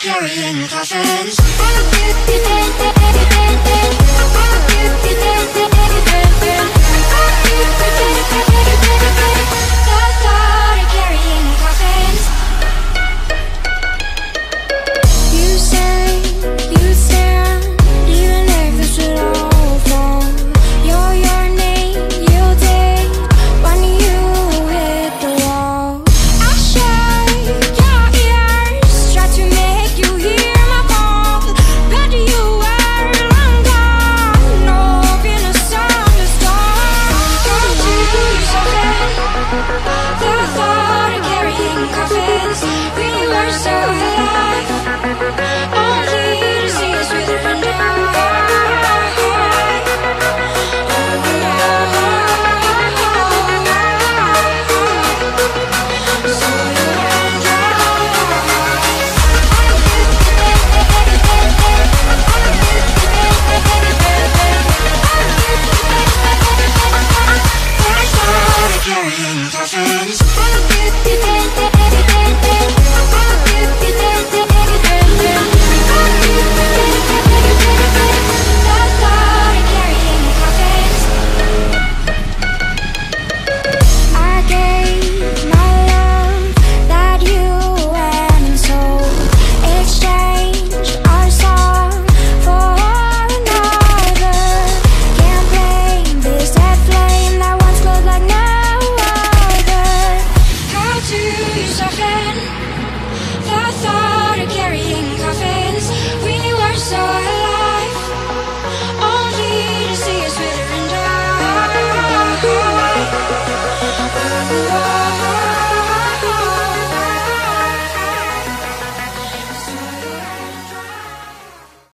Carrying coffins.